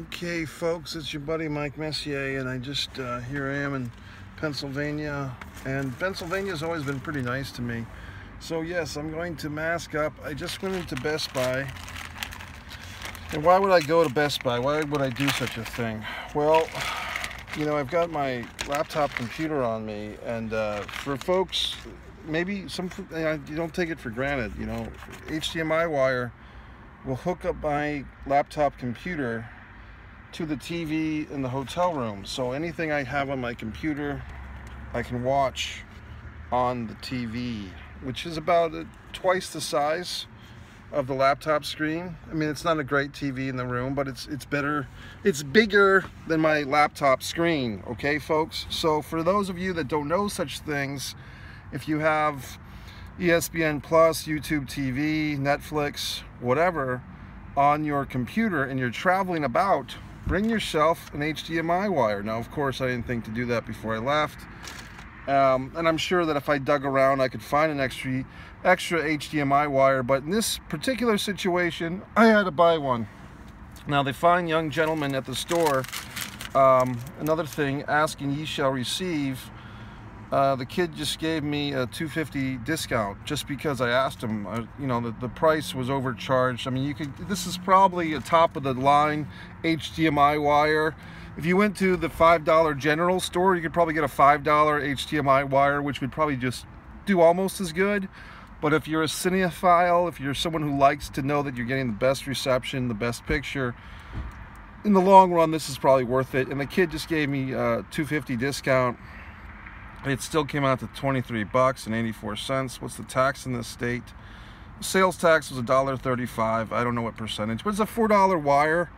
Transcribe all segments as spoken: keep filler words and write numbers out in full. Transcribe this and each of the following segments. Okay, folks, it's your buddy Mike Messier, and I just, uh, here I am in Pennsylvania, and Pennsylvania's always been pretty nice to me. So yes, I'm going to mask up. I just went into Best Buy, and why would I go to Best Buy? Why would I do such a thing? Well, you know, I've got my laptop computer on me, and uh, for folks, maybe some, you know, you don't take it for granted, you know, H D M I wire will hook up my laptop computer to the T V in the hotel room. So anything I have on my computer, I can watch on the T V, which is about a, twice the size of the laptop screen. I mean, it's not a great T V in the room, but it's it's better, it's bigger than my laptop screen, okay, folks? So for those of you that don't know such things, if you have E S P N plus, YouTube T V, Netflix, whatever, on your computer and you're traveling about, bring yourself an H D M I wire. Now, of course, I didn't think to do that before I left. Um, and I'm sure that if I dug around, I could find an extra, extra H D M I wire. But in this particular situation, I had to buy one. Now, they find young gentlemen at the store, um, another thing, asking ye shall receive. Uh, the kid just gave me a two fifty discount just because I asked him. Uh, you know, the, the price was overcharged. I mean, you could. This is probably a top-of-the-line H D M I wire. If you went to the five dollar general store, you could probably get a five dollar H D M I wire, which would probably just do almost as good. But if you're a cinephile, if you're someone who likes to know that you're getting the best reception, the best picture, in the long run, this is probably worth it. And the kid just gave me a two fifty discount. It still came out to twenty-three bucks and eighty-four cents. What's the tax in this state? Sales tax was a dollar thirty-five. I don't know what percentage, but it's a four dollar wire.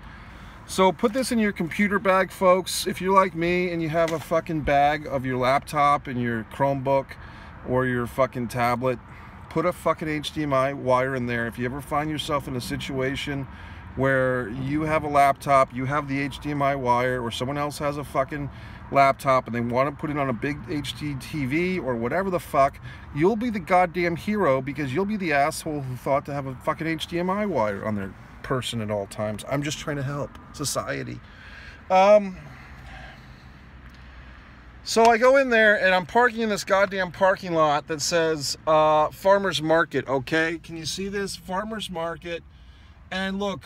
So put this in your computer bag, folks. If you're like me and you have a fucking bag of your laptop and your Chromebook or your fucking tablet, put a fucking H D M I wire in there. If you ever find yourself in a situation where you have a laptop, you have the H D M I wire, or someone else has a fucking laptop and they want to put it on a big H D T V or whatever the fuck, you'll be the goddamn hero because you'll be the asshole who thought to have a fucking H D M I wire on their person at all times. I'm just trying to help society. Um, so I go in there and I'm parking in this goddamn parking lot that says uh, Farmer's Market, okay? Can you see this? Farmer's Market. And look...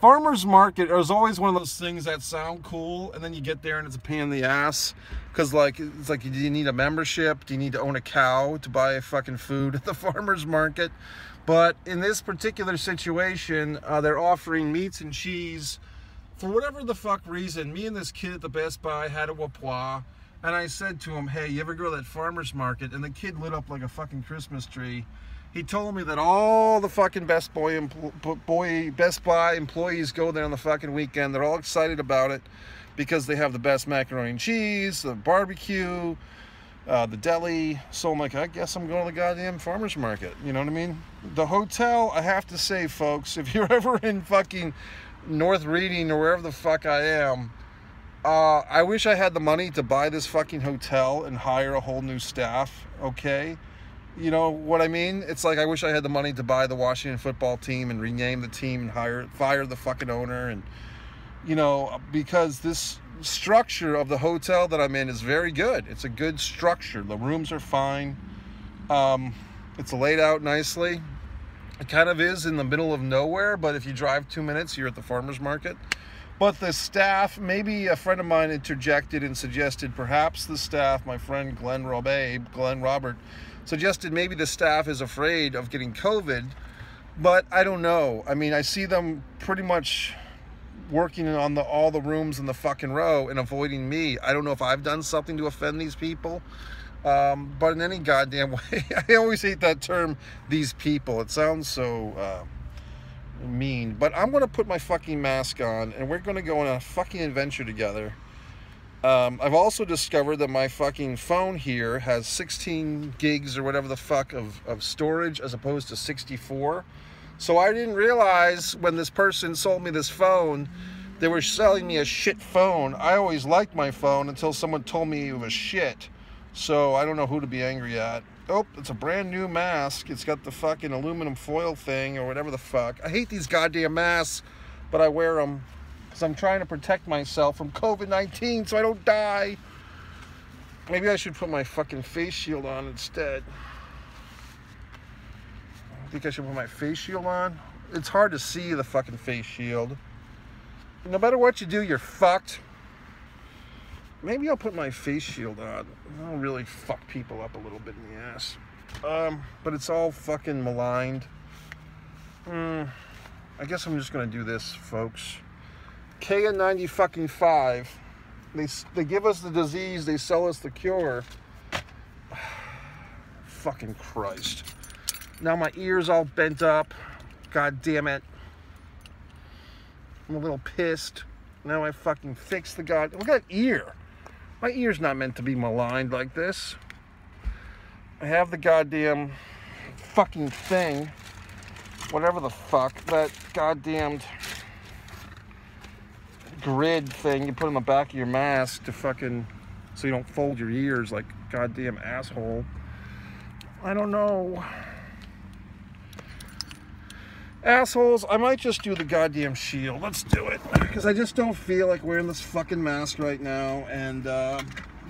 Farmer's Market is always one of those things that sound cool, and then you get there and it's a pain in the ass, because like, it's like, do you need a membership? Do you need to own a cow to buy fucking food at the Farmer's Market? But in this particular situation, uh, they're offering meats and cheese. For whatever the fuck reason, me and this kid at the Best Buy had a whoop-wah, and I said to him, hey, you ever go to that Farmer's Market? And the kid lit up like a fucking Christmas tree. He told me that all the fucking Best Buy, boy, Best Buy employees go there on the fucking weekend. They're all excited about it because they have the best macaroni and cheese, the barbecue, uh, the deli. So I'm like, I guess I'm going to the goddamn Farmer's Market. You know what I mean? The hotel, I have to say, folks, if you're ever in fucking North Reading or wherever the fuck I am, uh, I wish I had the money to buy this fucking hotel and hire a whole new staff, okay? You know what I mean? It's like I wish I had the money to buy the Washington football team and rename the team and hire, fire the fucking owner. And, you know, because this structure of the hotel that I'm in is very good. It's a good structure. The rooms are fine. Um, it's laid out nicely. It kind of is in the middle of nowhere, but if you drive two minutes, you're at the Farmer's Market. But the staff, maybe a friend of mine interjected and suggested perhaps the staff, my friend Glenn Robey, Glenn Robert, suggested maybe the staff is afraid of getting COVID, but I don't know. I mean, I see them pretty much working on the, all the rooms in the fucking row and avoiding me. I don't know if I've done something to offend these people, um, but in any goddamn way, I always hate that term, these people. It sounds so uh, mean, but I'm going to put my fucking mask on and we're going to go on a fucking adventure together. Um, I've also discovered that my fucking phone here has sixteen gigs or whatever the fuck of, of storage as opposed to sixty-four. So I didn't realize when this person sold me this phone, they were selling me a shit phone. I always liked my phone until someone told me it was shit. So I don't know who to be angry at. Oh, it's a brand new mask. It's got the fucking aluminum foil thing or whatever the fuck. I hate these goddamn masks. but I wear them because I'm trying to protect myself from COVID nineteen so I don't die. Maybe I should put my fucking face shield on instead. I think I should put my face shield on. It's hard to see the fucking face shield. No matter what you do, you're fucked. Maybe I'll put my face shield on. I'll really fuck people up a little bit in the ass. Um, but it's all fucking maligned. Mm, I guess I'm just gonna do this, folks. K N ninety-five. They, they give us the disease, they sell us the cure. Fucking Christ. Now my ear's all bent up. God damn it. I'm a little pissed. Now I fucking fixed the god. Look at that ear. My ear's not meant to be maligned like this. I have the goddamn fucking thing, whatever the fuck, that goddamn grid thing you put in the back of your mask to fucking, so you don't fold your ears like goddamn asshole. I don't know. Assholes, I might just do the goddamn shield. Let's do it. Because I just don't feel like wearing this fucking mask right now, and, uh...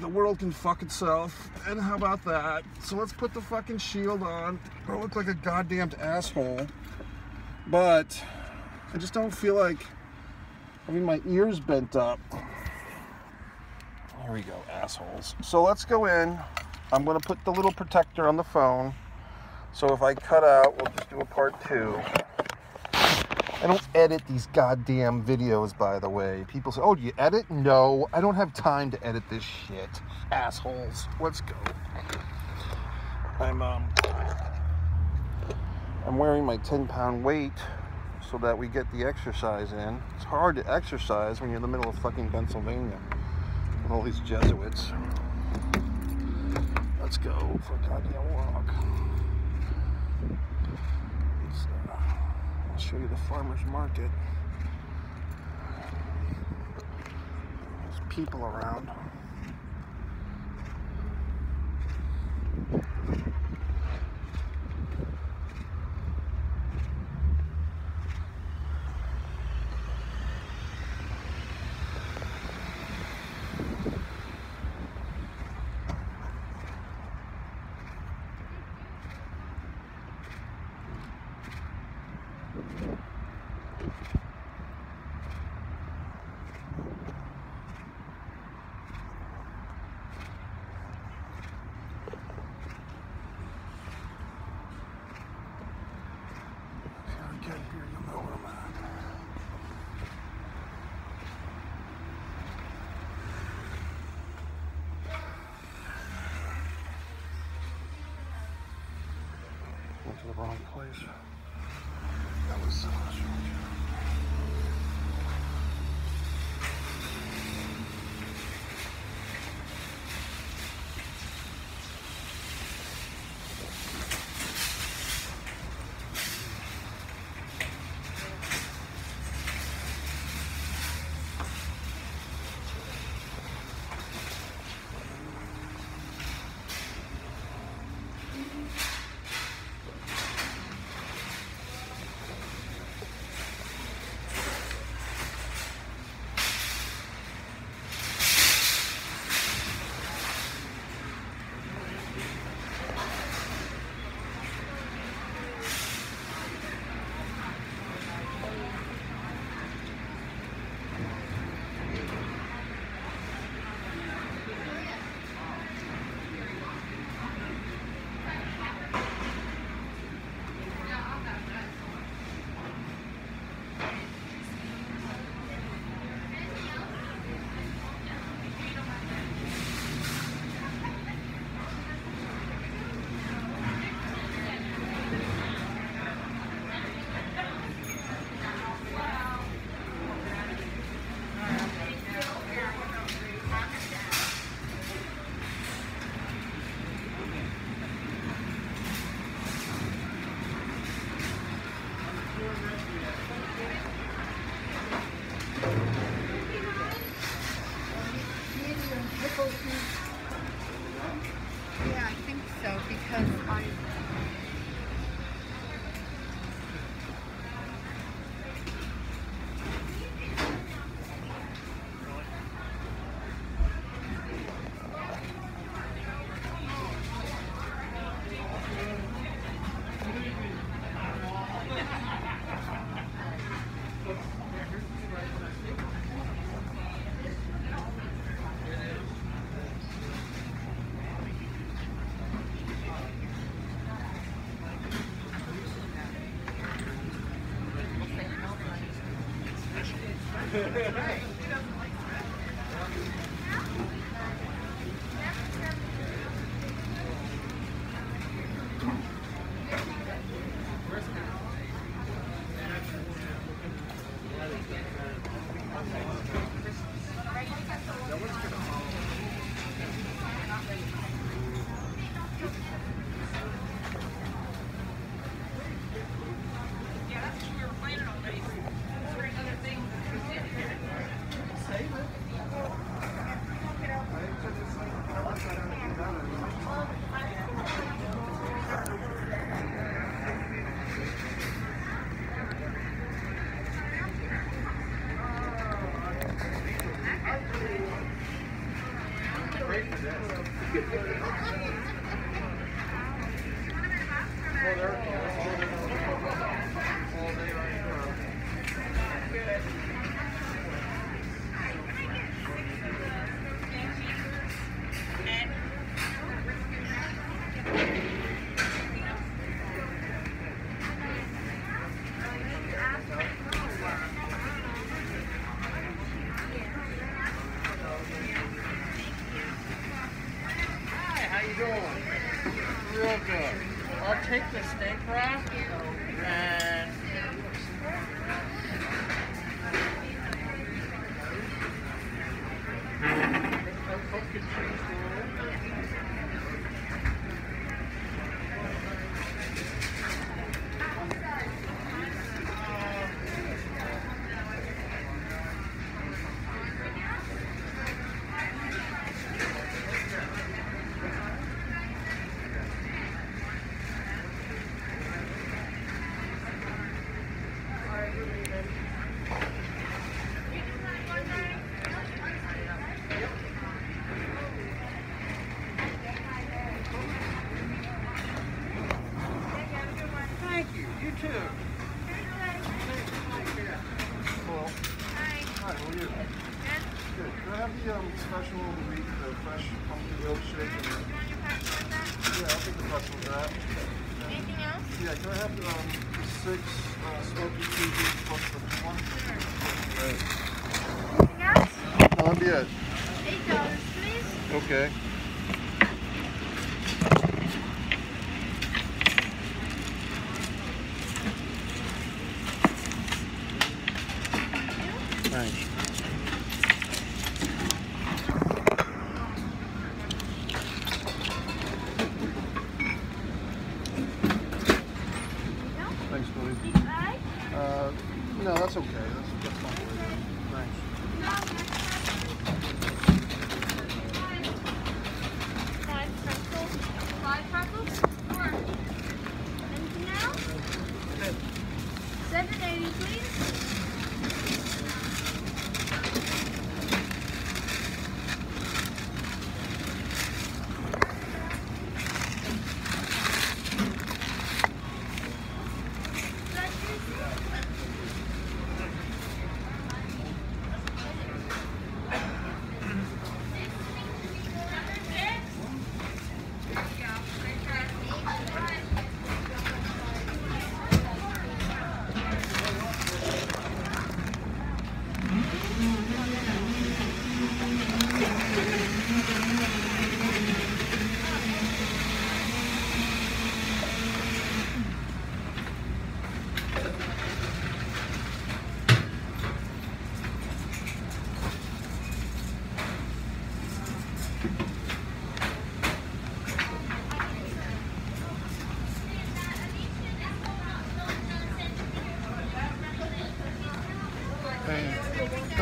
the world can fuck itself, and how about that? So let's put the fucking shield on. I look like a goddamn asshole, but I just don't feel like having my ears bent up. Here we go, assholes. So let's go in. I'm gonna put the little protector on the phone, so if I cut out, we'll just do a part two. I don't edit these goddamn videos, by the way. People say, oh, do you edit? No, I don't have time to edit this shit. Assholes. Let's go. I'm, um, I'm wearing my ten pound weight so that we get the exercise in. It's hard to exercise when you're in the middle of fucking Pennsylvania with all these Jesuits. Let's go for a goddamn walk. It's, uh, I'll show you the farmer's market. There's people around. To the wrong place. That was so much.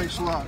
Thanks a lot.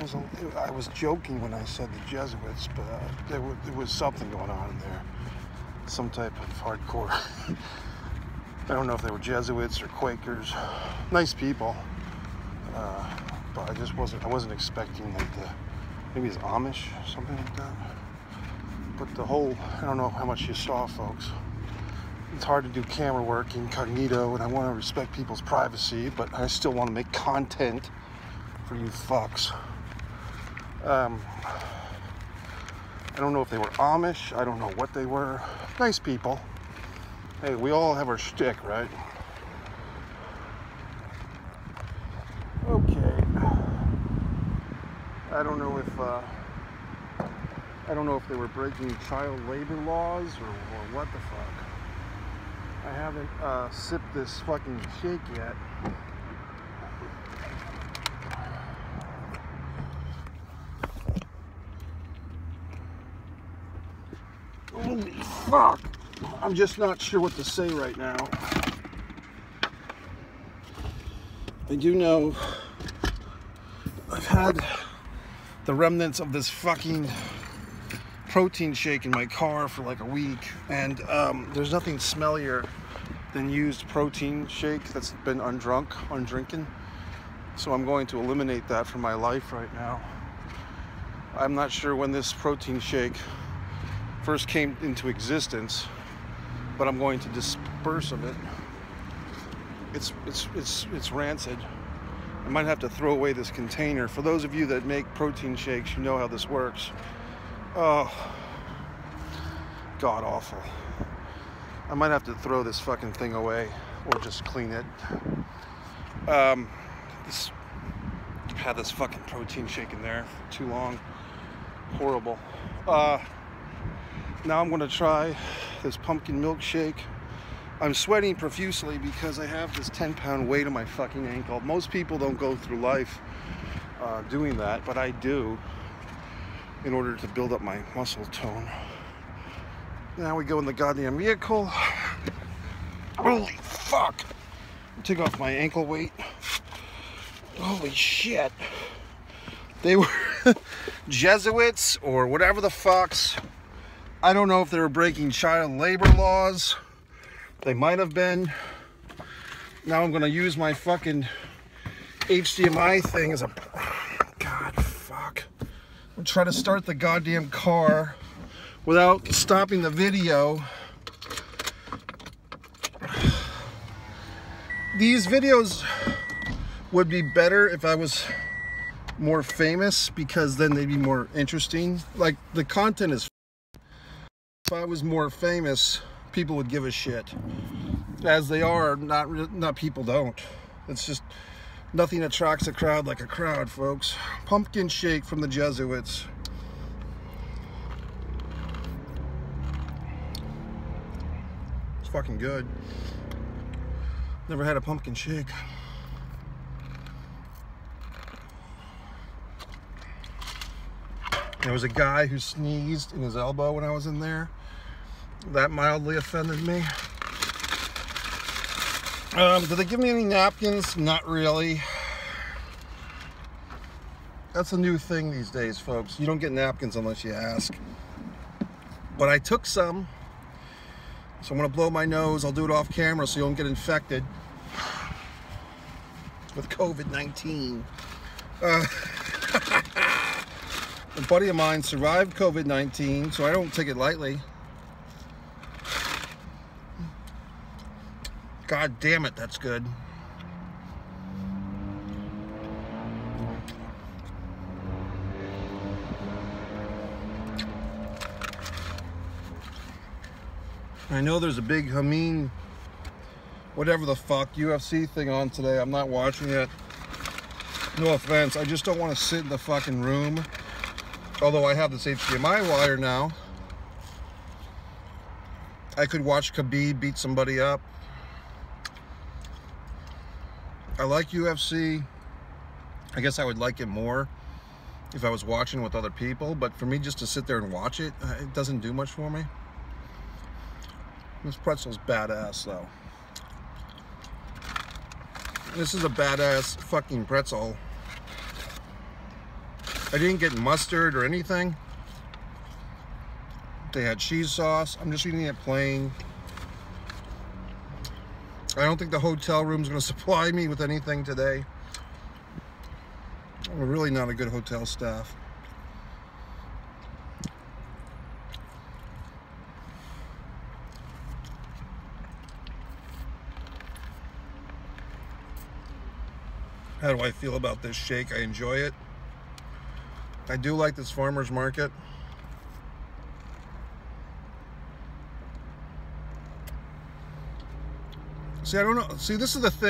It was a, it, I was joking when I said the Jesuits, but uh, there, were, there was something going on in there. Some type of hardcore. I don't know if they were Jesuits or Quakers. Nice people. Uh, but I just wasn't, I wasn't expecting like the, maybe it's Amish or something like that. But the whole, I don't know how much you saw, folks. It's hard to do camera work incognito, and I want to respect people's privacy, but I still want to make content for you fucks. Um, I don't know if they were Amish. I don't know what they were. Nice people. Hey, we all have our shtick, right? Okay. I don't know if uh, I don't know if they were breaking child labor laws or, or what the fuck. I haven't uh, sipped this fucking shake yet. Holy fuck! I'm just not sure what to say right now. I do know I've had the remnants of this fucking protein shake in my car for like a week, and um, there's nothing smellier than used protein shake that's been undrunk, undrinking. So I'm going to eliminate that from my life right now. I'm not sure when this protein shake first came into existence, but I'm going to disperse of it. It's it's it's it's rancid. I might have to throw away this container. For those of you that make protein shakes, you know how this works. Oh, god awful. I might have to throw this fucking thing away or just clean it. Um, this, I've had this fucking protein shake in there for too long. Horrible. Uh, now I'm gonna try this pumpkin milkshake. I'm sweating profusely because I have this ten pound weight on my fucking ankle. Most people don't go through life uh, doing that, but I do, in order to build up my muscle tone. Now we go in the goddamn vehicle. Holy fuck! Take off my ankle weight. Holy shit! They were Jesuits or whatever the fucks. I don't know if they were breaking child labor laws. They might have been. Now I'm gonna use my fucking H D M I thing as a... God, fuck. Try to start the goddamn car without stopping the video. These videos would be better if I was more famous, because then they'd be more interesting. Like, the content is... If I was more famous, people would give a shit. As they are, not not people don't. It's just... nothing attracts a crowd like a crowd, folks. Pumpkin shake from the Jesuits. It's fucking good. Never had a pumpkin shake. There was a guy who sneezed in his elbow when I was in there. That mildly offended me. Um, did they give me any napkins? Not really. That's a new thing these days, folks. You don't get napkins unless you ask. But I took some. So I'm going to blow my nose. I'll do it off camera so you don't get infected with COVID nineteen. Uh, a buddy of mine survived COVID nineteen, so I don't take it lightly. God damn it, that's good. I know there's a big Hameen, whatever the fuck, U F C thing on today. I'm not watching it. No offense. I just don't want to sit in the fucking room. Although I have this H D M I wire now. I could watch Khabib beat somebody up. I like U F C. I guess I would like it more if I was watching with other people, but for me just to sit there and watch it, it doesn't do much for me. This pretzel's badass though. This is a badass fucking pretzel. I didn't get mustard or anything. They had cheese sauce. I'm just eating it plain. I don't think the hotel room's gonna supply me with anything today. We're really not a good hotel staff. How do I feel about this shake? I enjoy it. I do like this farmer's market. See, I don't know. See, this is the thing.